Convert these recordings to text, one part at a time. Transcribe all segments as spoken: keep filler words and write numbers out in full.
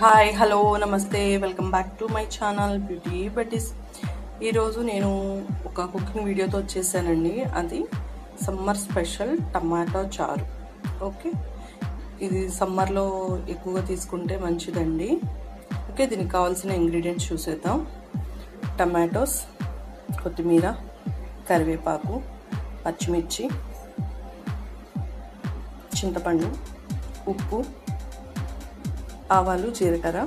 हाय hello नमस्ते welcome back to my channel beauty buddies नेनु ओका कुकिंग वीडियो तो वच्चेसानंडी अदी सम्मर स्पेशल टमाटो चार ओके इदी सम्मर लो एक्कुवगा तीसुकुंटे मंचिदंडी ओके दीनिकि कावाल्సిన इंग्रेडिएंट्स चूसेद्दाम टमाटोस कोत्तिमीर करिवेपाकु पच्चिमिर्ची चिंतपंडु उप्पु ఆవాలు జీలకర్ర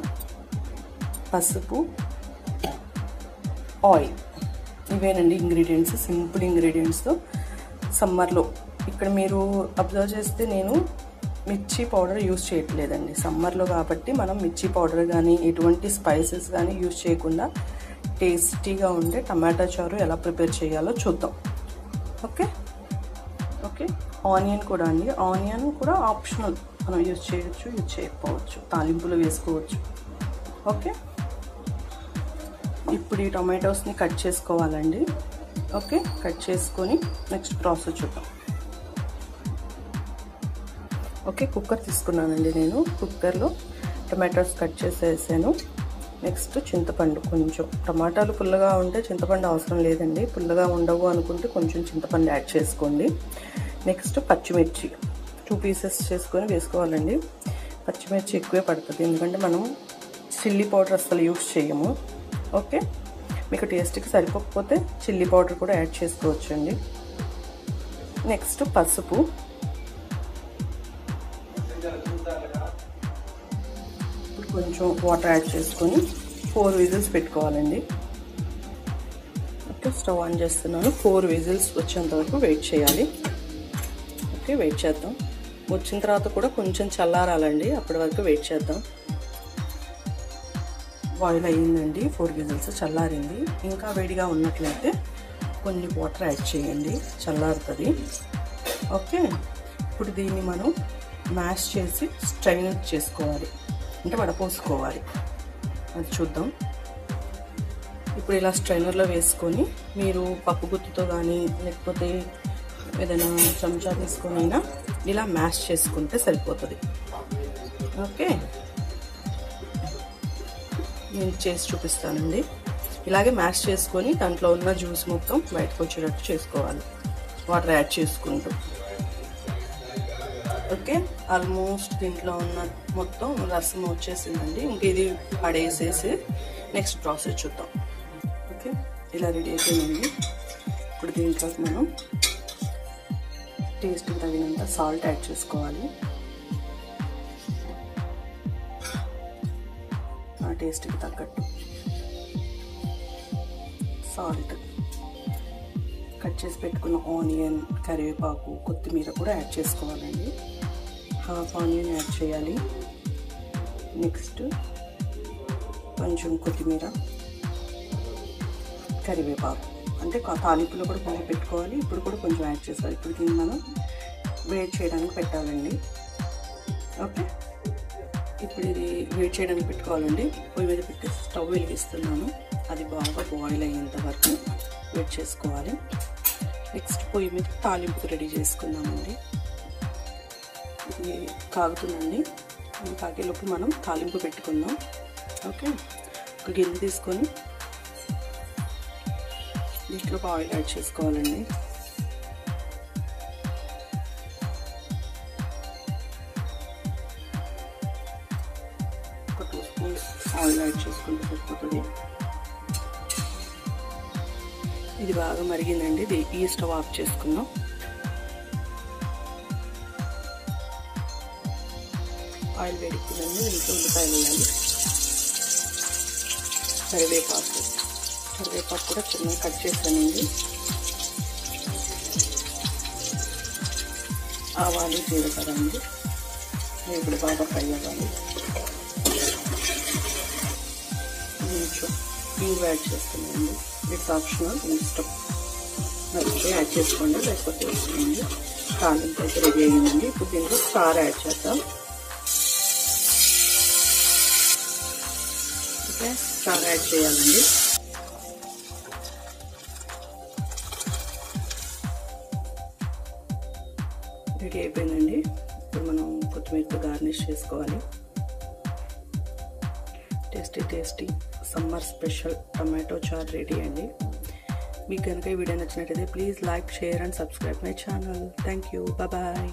పసుపు ఆయిల్ ఇవేనండి ఇంగ్రీడియెంట్స్ సింపుల్ ఇంగ్రీడియెంట్స్ తో సమ్మర్ లో ఇక్కడ మీరు అబ్జర్వ్ చేస్తే నేను మిర్చి పౌడర్ యూస్ చేయట్లేదండి సమ్మర్ లో కాబట్టి మనం మిర్చి పౌడర్ గాని ఎటువంటి స్పైసెస్ గాని యూస్ చేయకుండా టేస్టీగా ఉండే టమాటా చారు ఎలా ప్రిపేర్ చేయాలో చూద్దాం ఓకే ఓకే ఆనియన్ కూడా అండి ఆనియన్ కూడా ఆప్షనల్ మనం యూజ్ చేయొచ్చు యూజ్ చేయకపోవచ్చు తాలింపులో వేసుకోవచ్చు ఓకే ఇప్పుడు ఈ టొమాటోస్ని కట్ చేసుకోవాలండి ఓకే కట్ చేసుకొని నెక్స్ట్ ప్రాసెస్ చూద్దాం ఓకే కుక్కర్ తీసుకున్నానండి నేను కుక్కర్లో టొమాటోస్ కట్ చేసేసాను నెక్స్ట్ చింతపండు కొంచెం టొమాటోలు పుల్లగా ఉంటే చింతపండు అవసరం లేదండి పుల్లగా ఉండవు అనుకుంటే కొంచెం చింతపండు యాడ్ చేసుకోండి నెక్స్ట్ పచ్చిమిర్చి टू पीसेस చేసుకొని వేసుకోవాలండి పచ్చిమిర్చి ఎక్కువే పడుతుంది ఎందుకంటే మనం చిల్లీ పౌడర్ అసలు యూస్ చేయము ఓకే మీకు టేస్ట్కి సరిపోకపోతే చిల్లీ పౌడర్ కూడా యాడ్ చేసుకోవొచ్చుండి నెక్స్ట్ పసుపు కొంచెం వాటర్ యాడ్ చేసుకొని ఫోర్ విజిల్స్ పెట్టుకోవాలండి ఓకే స్టవ్ ఆన్ చేస్తున్నాను ఫోర్ విజిల్స్ వచ్చేంత వరకు వెయిట్ చేయాలి ఓకే వెయిట్ చేద్దాం వచ్చిన తర్వాత కూడా కొంచెం చల్లారాలండి అప్పటి వరకు వెయిట్ చేద్దాం బాయిల్ అయ్యిందండి ఫోర్ విజిల్స్ చల్లారింది ఇంకా వేడిగా ఉన్నట్లయితే కొన్ని వాటర్ యాడ్ చేయండి చల్లారుతుంది ఓకే ఇప్పుడు దీన్ని మనం మ్యాష్ చేసి స్ట్రైన్ చేసుకోవాలి అంటే వడపోసుకోవాలి అది చూద్దాం ఇప్పుడు ఇలా స్ట్రైనర్లో వేసుకొని మీరు పప్పు గుత్తితో కానీ లేకపోతే ఏదైనా చెంచా తీసుకునైనా ఇలా మ్యాష్ చేసుకుంటే సరిపోతుంది ఓకే నేను చేసి చూపిస్తానండి ఇలాగే మ్యాష్ చేసుకొని దాంట్లో ఉన్న జ్యూస్ మొత్తం బయటకు వచ్చేటట్టు చేసుకోవాలి వాటర్ యాడ్ చేసుకుంటూ ఓకే ఆల్మోస్ట్ దీంట్లో ఉన్న మొత్తం రసం వచ్చేసిందండి ఇంక ఇది పడేసేసి నెక్స్ట్ ప్రాసెస్ చూద్దాం ఓకే ఇలా రెడీ అయిపోయింది ఇప్పుడు దీంట్లో మనం टेस्ट तगिनंत साल्ट ऐड चेसुकोवाली आ टेस्ट की तగ్గట్టు साल्ट कट చేసి పెట్టుకున్న ఆనియన్ కరివేపాకు కొత్తిమీర కూడా యాడ్ చేసుకోవాలండి హాఫ్ ఆనియన్ యాడ్ చేయాలి నెక్స్ట్ కొంచెం కొత్తిమీర కరివేపాకు అంటే తాలింపులో కూడా కొంచెం పెట్టుకోవాలి ఇప్పుడు కూడా కొంచెం యాడ్ చేసాలి ఇప్పుడు దీన్ని మనం వేడి చేయడానికి పెట్టాలండి ఓకే ఇప్పుడు ఇది వేడి చేయడానికి పెట్టుకోవాలండి పొయ్యి మీద పెట్టి స్టవ్ వెలిగిస్తున్నాను అది బాగా బాయిల్ అయ్యేంత వరకు వేడి చేసుకోవాలి నెక్స్ట్ పొయ్యి మీద తాలింపు రెడీ చేసుకుందామండి ఇది కాగుతుందండి ఇది కాగేలోపు మనం తాలింపు పెట్టుకుందాం ఓకే ఒక గిన్నె తీసుకొని దీంట్లో ఆయిల్ యాడ్ చేసుకోవాలండి ఒక టూ స్పూన్స్ ఆయిల్ యాడ్ చేసుకుంటే సరిపోతుంది ఇది బాగా మరిగిందండి ఇది ఈ స్టవ్ ఆఫ్ చేసుకుందాం ఆయిల్ వేడికిందండి దీంట్లో ఉల్లిపాయలు వేయాలి కరివేపాకు కరివేపాకు కూడా చిన్నగా కట్ చేస్తానండి ఆవాలు జీలకర్ర అండి ఇప్పుడు బాగా ఫ్రై అవ్వాలి కొంచెం ఇంగు యాడ్ చేస్తున్నానండి ఇట్స్ ఆప్షనల్ ఇష్టం నచ్చితే యాడ్ చేసుకోండి లేకపోతే వేసుకోండి తాలింపు అయితే రెడీ అయ్యిందండి ఇప్పుడు దీంట్లో సార్ యాడ్ చేద్దాం ఓకే సార్ యాడ్ చేయాలండి రెడీ అయిపోయిందండి ఇప్పుడు మనం కొత్తిమీరతో గార్నిష్ చేసుకోవాలి tasty tasty summer special tomato చార్ రెడీ అండి. మీకు కనుక ఈ వీడియో నచ్చినట్లయితే please like, share and subscribe my channel. Thank you. Bye.